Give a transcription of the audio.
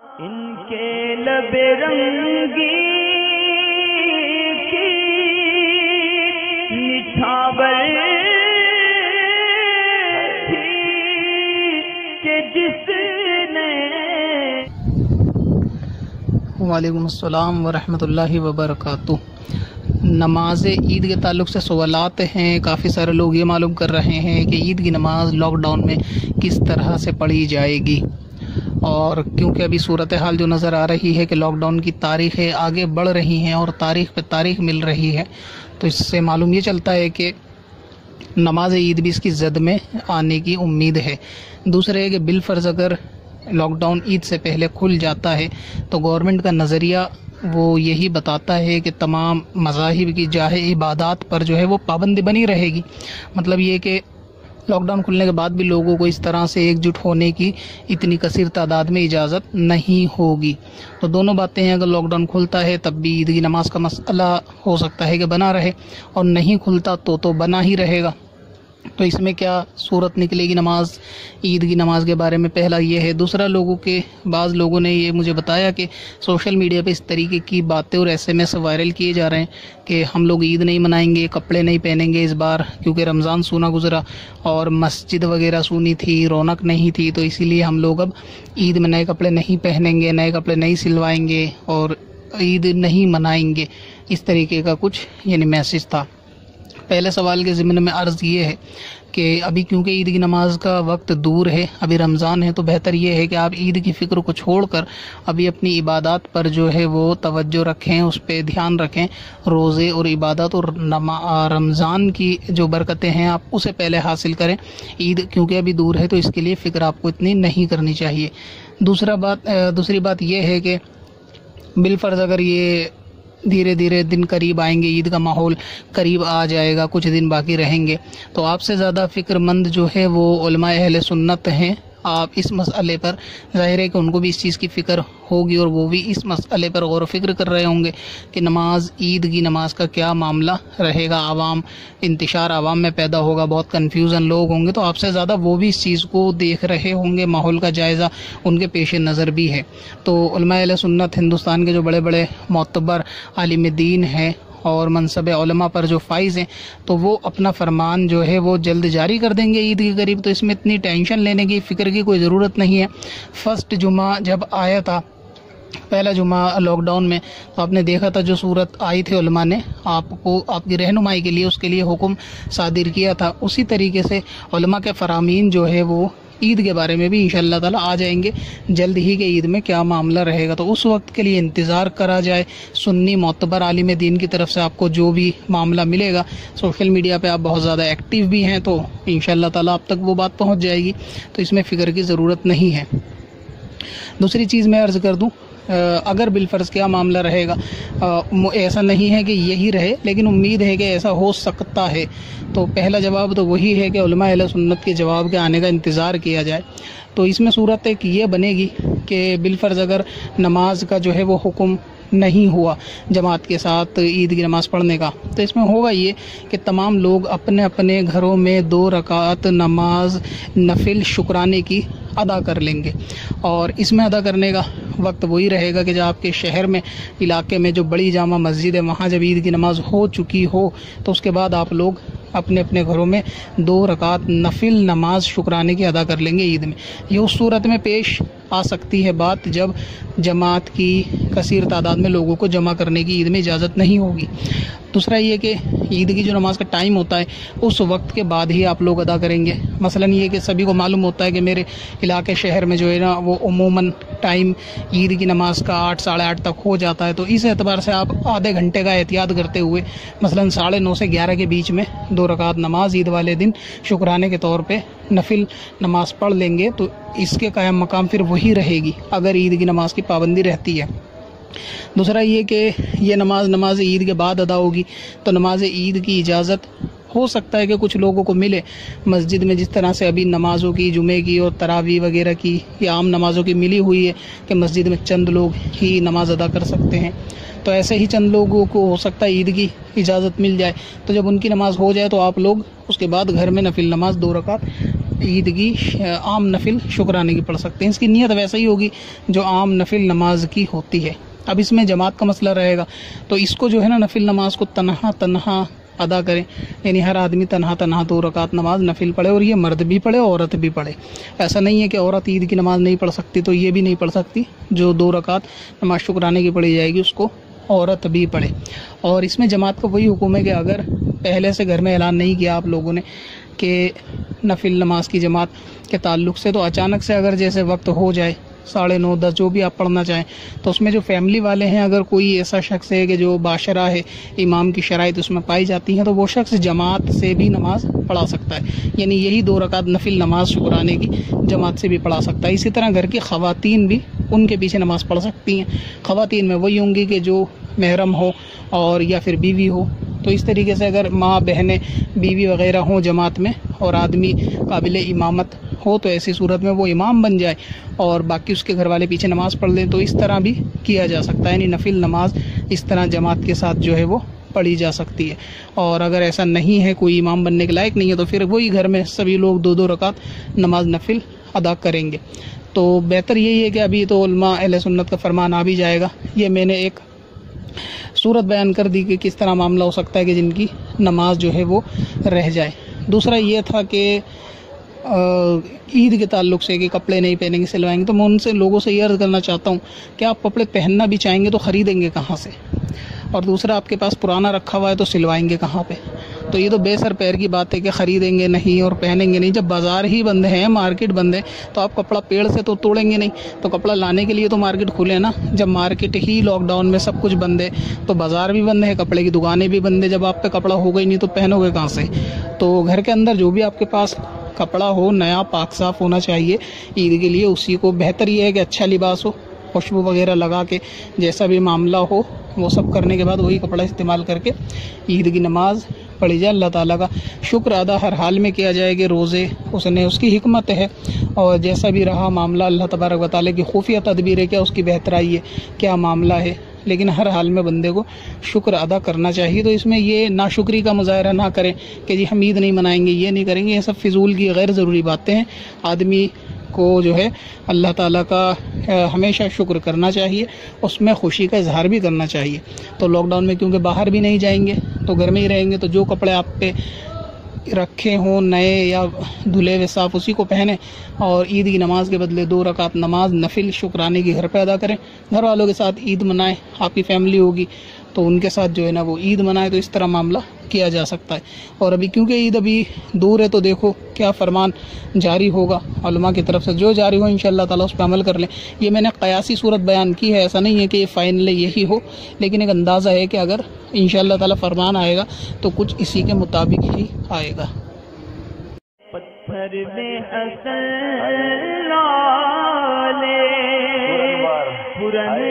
इनके लबरंगी की मिठावर थी के जिसने। वालेकुम अस्सलाम व रहमतुल्लाहि व बरकातुहू। नमाज ईद के ताल्लुक से सवालात हैं। काफ़ी सारे लोग ये मालूम कर रहे हैं कि ईद की नमाज़ लॉकडाउन में किस तरह से पढ़ी जाएगी, और क्योंकि अभी सूरत हाल जो नज़र आ रही है कि लॉकडाउन की तारीखें आगे बढ़ रही हैं और तारीख पे तारीख मिल रही है, तो इससे मालूम ये चलता है कि नमाज ईद भी इसकी जद में आने की उम्मीद है। दूसरे है कि बिलफर्ज़ अगर लॉकडाउन ईद से पहले खुल जाता है तो गवर्नमेंट का नज़रिया वो यही बताता है कि तमाम मज़ाहिब की जाहे इबादात पर जो है वो पाबंदी बनी रहेगी। मतलब ये कि लॉकडाउन खुलने के बाद भी लोगों को इस तरह से एकजुट होने की इतनी कसीर तादाद में इजाज़त नहीं होगी। तो दोनों बातें हैं, अगर लॉकडाउन खुलता है तब भी ईद की नमाज का मसला हो सकता है कि बना रहे, और नहीं खुलता तो बना ही रहेगा। तो इसमें क्या सूरत निकलेगी नमाज ईद की नमाज के बारे में, पहला ये है। दूसरा, लोगों के बाज़ लोगों ने ये मुझे बताया कि सोशल मीडिया पे इस तरीके की बातें और SMS वायरल किए जा रहे हैं कि हम लोग ईद नहीं मनाएंगे, कपड़े नहीं पहनेंगे इस बार क्योंकि रमज़ान सूना गुजरा और मस्जिद वगैरह सूनी थी, रौनक नहीं थी, तो इसीलिए हम लोग अब ईद में नए कपड़े नहीं पहनेंगे, नए कपड़े नहीं सिलवाएंगे और ईद नहीं मनाएंगे। इस तरीके का कुछ यानी मैसेज था। पहले सवाल के ज़िम्न में अर्ज़ ये है कि अभी क्योंकि ईद की नमाज़ का वक्त दूर है, अभी रमज़ान है, तो बेहतर ये है कि आप ईद की फ़िक्र को छोड़कर अभी अपनी इबादत पर जो है वो तवज्जो रखें, उस पर ध्यान रखें। रोज़े और इबादत और रमज़ान की जो बरकतें हैं आप उसे पहले हासिल करें। ईद क्योंकि अभी दूर है तो इसके लिए फ़िक्र आपको इतनी नहीं करनी चाहिए। दूसरी बात यह है कि बिलफर्ज़ अगर ये धीरे धीरे दिन करीब आएंगे, ईद का माहौल करीब आ जाएगा, कुछ दिन बाकी रहेंगे, तो आपसे ज़्यादा फ़िक्रमंद जो है वो उलमा अहले सुन्नत हैं। आप इस मसले पर, ज़ाहिर है कि उनको भी इस चीज़ की फ़िक्र होगी और वो भी इस मसले पर गौर व फिक्र कर रहे होंगे कि नमाज ईद की नमाज का क्या मामला रहेगा। आवाम इंतशार आवाम में पैदा होगा, बहुत कन्फ्यूज़न लोग होंगे, तो आपसे ज़्यादा वो भी इस चीज़ को देख रहे होंगे, माहौल का जायज़ा उनके पेश नज़र भी है। तो उलमा अहले सुन्नत हिंदुस्तान के जो बड़े बड़े मोतबर आलिम दीन हैं और मनसब उलमा पर जो फ़ाइज़ हैं, तो वो अपना फरमान जो है वो जल्द जारी कर देंगे ईद के करीब। तो इसमें इतनी टेंशन लेने की फ़िक्र की कोई ज़रूरत नहीं है। फ़र्स्ट जुमा जब आया था, पहला जुमा लॉकडाउन में, तो आपने देखा था जो सूरत आई थी उलमा ने आपको आपकी रहनुमाई के लिए उसके लिए हुक्म सादिर किया था। उसी तरीके से उलमा के फरामीन जो है वो ईद के बारे में भी इंशाअल्लाह ताला आ जाएंगे जल्द ही के ईद में क्या मामला रहेगा। तो उस वक्त के लिए इंतज़ार करा जाए। सुन्नी मोतबर आलिम दीन की तरफ से आपको जो भी मामला मिलेगा, सोशल मीडिया पे आप बहुत ज़्यादा एक्टिव भी हैं, तो इंशाअल्लाह ताला आप तक वो बात पहुंच जाएगी, तो इसमें फ़िक्र की ज़रूरत नहीं है। दूसरी चीज़ मैं अर्ज़ कर दूँ, अगर बिलफर्ज़ क्या मामला रहेगा, ऐसा नहीं है कि यही रहे, लेकिन उम्मीद है कि ऐसा हो सकता है। तो पहला जवाब तो वही है कि उलमा अहले सुन्नत के जवाब के आने का इंतज़ार किया जाए। तो इसमें सूरत एक ये बनेगी कि बिलफर्ज़ अगर नमाज का जो है वो हुक्म नहीं हुआ जमात के साथ ईद की नमाज़ पढ़ने का, तो इसमें होगा ये कि तमाम लोग अपने अपने घरों में 2 रकात नमाज नफिल शुक्राने की अदा कर लेंगे। और इसमें अदा करने का वक्त वही रहेगा कि जब आपके शहर में इलाके में जो बड़ी जामा मस्जिद है वहाँ जब ईद की नमाज़ हो चुकी हो, तो उसके बाद आप लोग अपने अपने घरों में 2 रकात नफिल नमाज शुक्राने की अदा कर लेंगे ईद में। ये उस सूरत में पेश आ सकती है बात जब जमात की कसीर तादाद में लोगों को जमा करने की ईद में इजाज़त नहीं होगी। दूसरा ये कि ईद की जो नमाज का टाइम होता है उस वक्त के बाद ही आप लोग अदा करेंगे। मसलन ये कि सभी को मालूम होता है कि मेरे इलाके शहर में जो है ना वो उमूमन टाइम ईद की नमाज का 8, साढ़े 8 तक हो जाता है, तो इस एतबार से आप आधे घंटे का एहतियात करते हुए मसलन 9:30 से 11 के बीच में 2 रकात नमाज ईद वाले दिन शुक्राने के तौर पे नफिल नमाज पढ़ लेंगे, तो इसके कायम मकाम फिर वही रहेगी अगर ईद की नमाज की पाबंदी रहती है। दूसरा ये कि ये नमाज ईद के बाद अदा होगी, तो नमाज ईद की इजाज़त हो सकता है कि कुछ लोगों को मिले मस्जिद में, जिस तरह से अभी नमाज़ों की जुमे की और तरावी वगैरह की या आम नमाज़ों की मिली हुई है कि मस्जिद में चंद लोग ही नमाज़ अदा कर सकते हैं, तो ऐसे ही चंद लोगों को हो सकता है ईद की इजाज़त मिल जाए। तो जब उनकी नमाज़ हो जाए तो आप लोग उसके बाद घर में नफिल नमाज 2 रकात ईद की आम नफिल शुक्राने की पढ़ सकते हैं। इसकी नियत वैसे ही होगी जो आम नफिल नमाज की होती है। अब इसमें जमात का मसला रहेगा, तो इसको जो है ना नफिल नमाज को तन्हा तन्हा अदा करें, यानी हर आदमी तन्हा तन्हा 2 रकात नमाज नफिल पढ़े, और ये मर्द भी पढ़े औरत भी पढ़े। ऐसा नहीं है कि औरत ईद की नमाज नहीं पढ़ सकती तो ये भी नहीं पढ़ सकती। जो 2 रकात नमाज शुक्राने की पढ़ी जाएगी उसको औरत भी पढ़े। और इसमें जमात का वही हुक्म है कि अगर पहले से घर में ऐलान नहीं किया आप लोगों ने कि नफिल नमाज की जमात के ताल्लुक़ से, तो अचानक से अगर जैसे वक्त हो जाए 9:30 10 जो भी आप पढ़ना चाहें, तो उसमें जो फैमिली वाले हैं, अगर कोई ऐसा शख्स है कि जो बाशरा है इमाम की शराइत उसमें पाई जाती है, तो वो शख्स जमात से भी नमाज पढ़ा सकता है, यानी यही 2 रकात नफिल नमाज शुक्राने की जमात से भी पढ़ा सकता है। इसी तरह घर की ख़वातीन भी उनके पीछे नमाज़ पढ़ सकती हैं। ख़वातीन में वही होंगी कि जो महरम हो और या फिर बीवी हो। तो इस तरीके से अगर माँ बहनें बीवी वगैरह हों जमात में और आदमी काबिल इमामत हो, तो ऐसी सूरत में वो इमाम बन जाए और बाकी उसके घर वाले पीछे नमाज़ पढ़ लें, तो इस तरह भी किया जा सकता है। यानी नफिल नमाज इस तरह जमात के साथ जो है वो पढ़ी जा सकती है। और अगर ऐसा नहीं है, कोई इमाम बनने के लायक नहीं है, तो फिर वही घर में सभी लोग 2 रकात नमाज नफिल अदा करेंगे। तो बेहतर यही है कि अभी तो उलमा अहले सुन्नत का फरमान आ भी जाएगा। ये मैंने एक सूरत बयान कर दी कि किस तरह मामला हो सकता है कि जिनकी नमाज जो है वो रह जाए। दूसरा ये था कि ईद के ताल्लुक से कि कपड़े नहीं पहनेंगे सिलवाएंगे, तो मैं उनसे लोगों से ये अर्ज़ करना चाहता हूँ कि आप कपड़े पहनना भी चाहेंगे तो ख़रीदेंगे कहाँ से, और दूसरा आपके पास पुराना रखा हुआ है तो सिलवाएंगे कहाँ पे। तो ये तो बेसर पैर की बात है कि ख़रीदेंगे नहीं और पहनेंगे नहीं। जब बाज़ार ही बंद हैं, मार्केट बंद है, तो आप कपड़ा पेड़ से तो तोड़ेंगे नहीं, तो कपड़ा लाने के लिए तो मार्केट खुले ना। जब मार्केट ही लॉकडाउन में सब कुछ बंद है, तो बाज़ार भी बंद है, कपड़े की दुकानें भी बंद है। जब आप पे कपड़ा होगा ही नहीं तो पहनोगे कहाँ से। तो घर के अंदर जो भी आपके पास कपड़ा हो नया पाक साफ़ होना चाहिए ईद के लिए, उसी को बेहतर ये है कि अच्छा लिबास हो, खुशबू वगैरह लगा के जैसा भी मामला हो वो सब करने के बाद वही कपड़ा इस्तेमाल करके ईद की नमाज़ पढ़ी जाए। अल्लाह ताला का शुक्र अदा हर हाल में किया जाए कि रोज़े उसने उसकी हिकमत है, और जैसा भी रहा मामला अल्लाह तबारक व तआला की खुफिया तदबीर है, क्या उसकी बेहतराई है, क्या मामला है, लेकिन हर हाल में बंदे को शुक्र अदा करना चाहिए। तो इसमें ये नाशुक्री का मुजाहरा ना करें कि जी हम ईद नहीं मनाएंगे, ये नहीं करेंगे। ये सब फिजूल की गैर ज़रूरी बातें हैं। आदमी को जो है अल्लाह ताला का हमेशा शुक्र करना चाहिए, उसमें खुशी का इजहार भी करना चाहिए। तो लॉकडाउन में क्योंकि बाहर भी नहीं जाएंगे तो घर में ही रहेंगे, तो जो कपड़े आप पे रखे हों नए या धुले हुए साफ़ उसी को पहने, और ईद की नमाज़ के बदले 2 रकात नमाज नफिल शुक्राने की घर पे अदा करें। घर वालों के साथ ईद मनाएं, आपकी फैमिली होगी तो उनके साथ जो है ना वो ईद मनाएं। तो इस तरह मामला किया जा सकता है। और अभी क्योंकि ईद अभी दूर है, तो देखो क्या फरमान जारी होगा उलमा की तरफ से, जो जारी हो इंशाअल्लाह ताला उस पर अमल कर लें। ये मैंने क़यासी सूरत बयान की है, ऐसा नहीं है कि ये फ़ाइनली यही हो, लेकिन एक अंदाज़ा है कि अगर इंशाअल्लाह ताला फरमान आएगा तो कुछ इसी के मुताबिक ही आएगा। पत्थर में असल